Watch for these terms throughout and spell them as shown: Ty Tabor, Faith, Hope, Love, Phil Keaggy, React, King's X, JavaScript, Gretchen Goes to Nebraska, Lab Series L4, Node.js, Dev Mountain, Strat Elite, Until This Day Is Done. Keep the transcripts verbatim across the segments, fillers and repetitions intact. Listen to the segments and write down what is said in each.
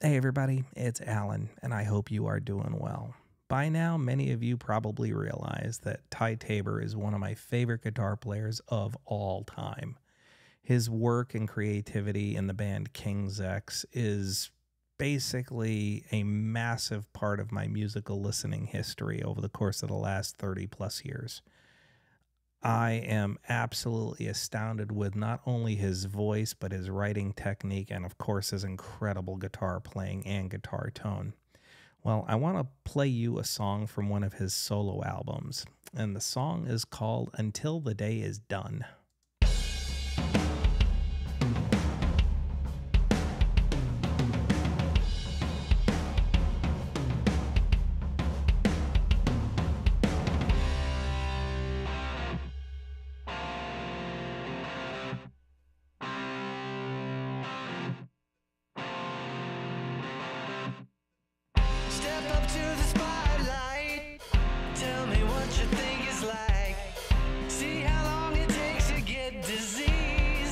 Hey everybody, it's Alan, and I hope you are doing well. By now, many of you probably realize that Ty Tabor is one of my favorite guitar players of all time. His work and creativity in the band King's X is basically a massive part of my musical listening history over the course of the last thirty plus years. I am absolutely astounded with not only his voice, but his writing technique and, of course, his incredible guitar playing and guitar tone. Well, I want to play you a song from one of his solo albums, and the song is called Until the Day Is Done. Think it's like, see how long it takes to get disease.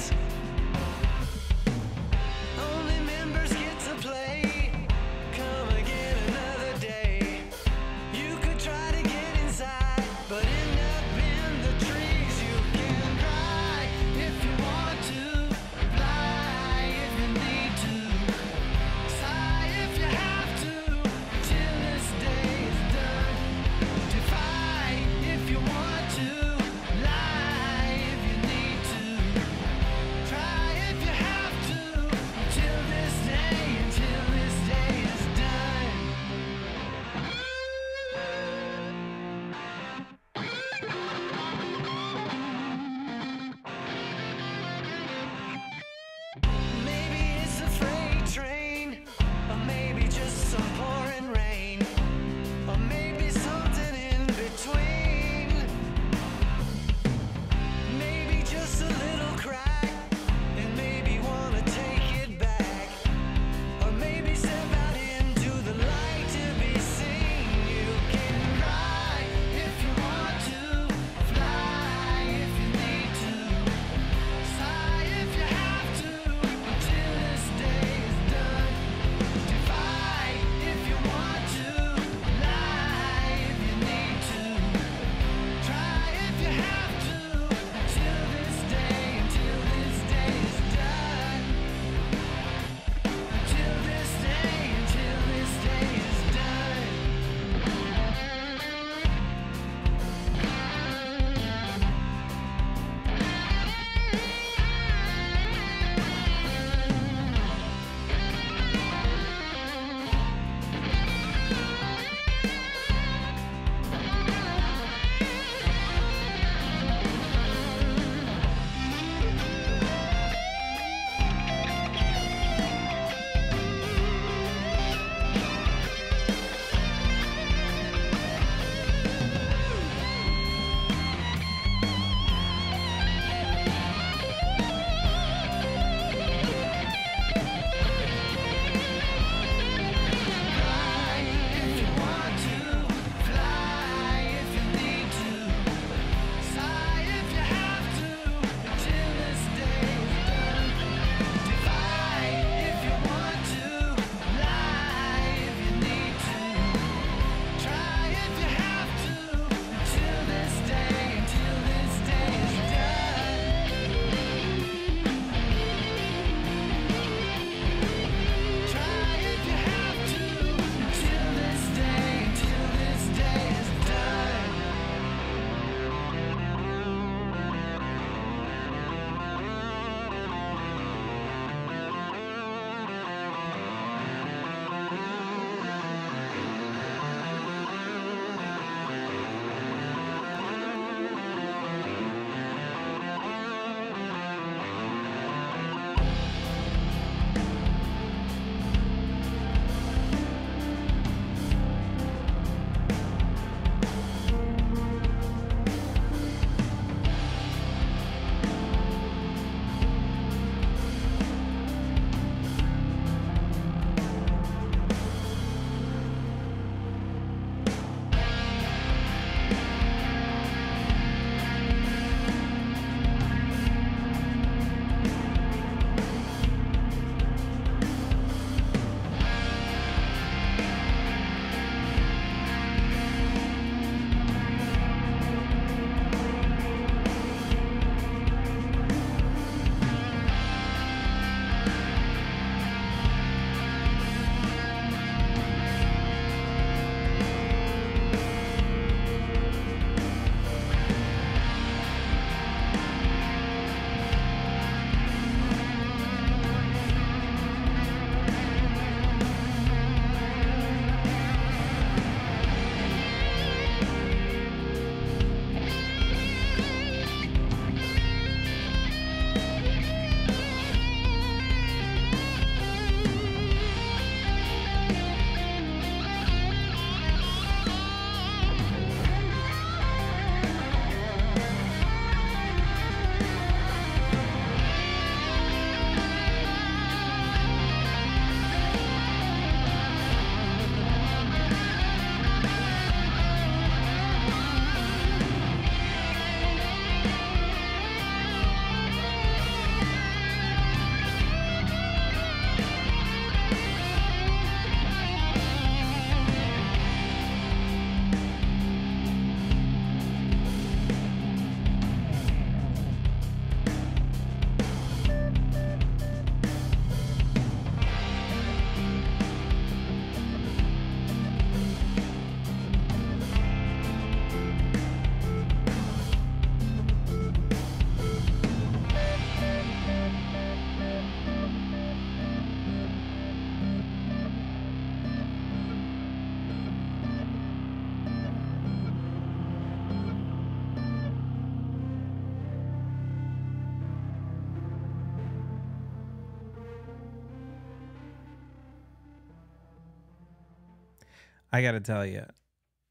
I got to tell you,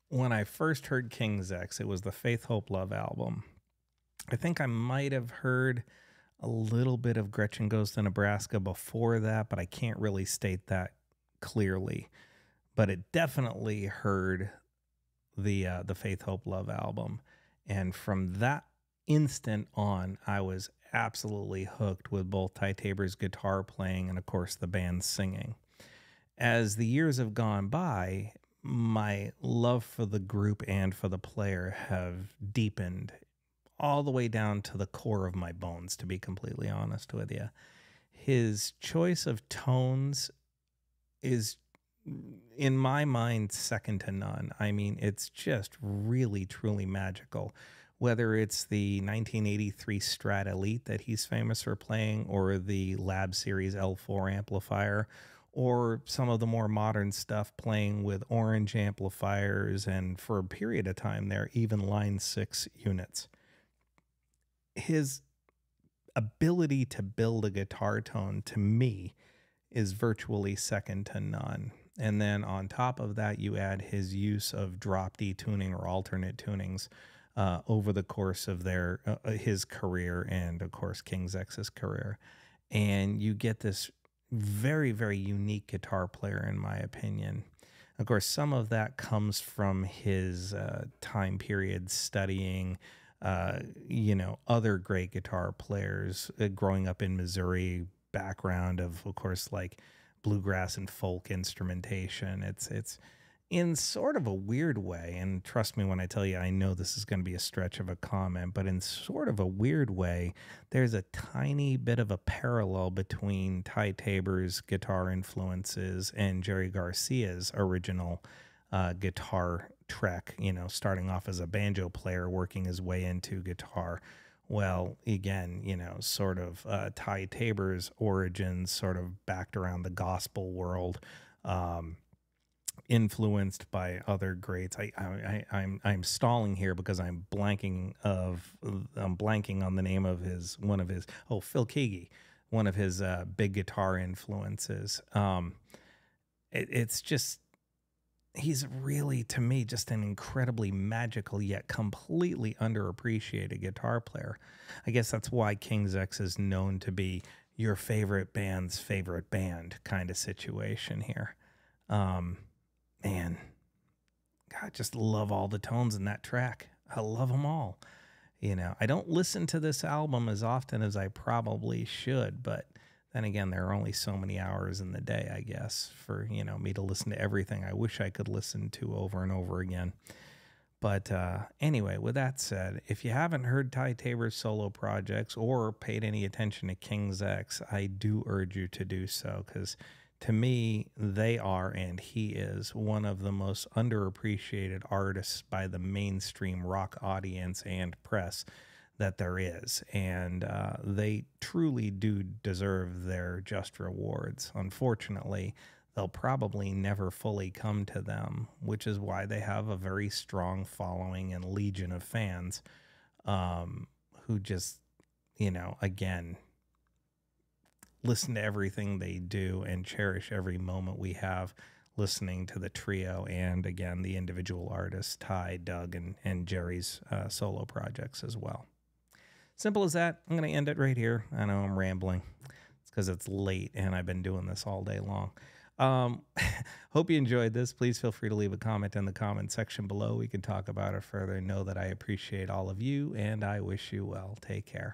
when I first heard King's X, it was the Faith, Hope, Love album. I think I might have heard a little bit of Gretchen Goes to Nebraska before that, but I can't really state that clearly. But it definitely heard the uh, the Faith, Hope, Love album. And from that instant on, I was absolutely hooked with both Ty Tabor's guitar playing and, of course, the band singing. As the years have gone by, my love for the group and for the player have deepened all the way down to the core of my bones, to be completely honest with you. His choice of tones is, in my mind, second to none. I mean, it's just really, truly magical. Whether it's the nineteen eighty-three Strat Elite that he's famous for playing, or the Lab Series L four amplifier, or some of the more modern stuff playing with orange amplifiers, and for a period of time there, even line six units. His ability to build a guitar tone, to me, is virtually second to none. And then on top of that, you add his use of drop D tuning or alternate tunings uh, over the course of their uh, his career and, of course, King's X's career. And you get this very, very unique guitar player, in my opinion. Of course, some of that comes from his uh, time period studying, uh, you know, other great guitar players, uh, growing up in Missouri, background of, of course, like bluegrass and folk instrumentation. It's, it's in sort of a weird way, and trust me when I tell you, I know this is going to be a stretch of a comment, but in sort of a weird way, there's a tiny bit of a parallel between Ty Tabor's guitar influences and Jerry Garcia's original uh, guitar trek, you know, starting off as a banjo player, working his way into guitar. Well, again, you know, sort of uh, Ty Tabor's origins sort of backed around the gospel world, um, influenced by other greats. I, I, I, I'm, I'm stalling here because I'm blanking of, I'm blanking on the name of his, one of his, oh, Phil Keaggy, one of his uh, big guitar influences. Um, it, it's just, he's really, to me, just an incredibly magical yet completely underappreciated guitar player. I guess that's why King's X is known to be your favorite band's favorite band kind of situation here. Um, Man, God, just love all the tones in that track. I love them all. You know, I don't listen to this album as often as I probably should, but then again, there are only so many hours in the day, I guess, for, you know, me to listen to everything I wish I could listen to over and over again. But uh, anyway, with that said, if you haven't heard Ty Tabor's solo projects or paid any attention to King's X, I do urge you to do so, because to me, they are, and he is, one of the most underappreciated artists by the mainstream rock audience and press that there is. And uh, they truly do deserve their just rewards. Unfortunately, they'll probably never fully come to them, which is why they have a very strong following and legion of fans um, who just, you know, again, listen to everything they do and cherish every moment we have listening to the trio and, again, the individual artists, Ty, Doug, and, and Jerry's uh, solo projects as well. Simple as that. I'm going to end it right here. I know I'm rambling. It's because it's late and I've been doing this all day long. Um, hope you enjoyed this. Please feel free to leave a comment in the comment section below. We can talk about it further. Know that I appreciate all of you and I wish you well. Take care.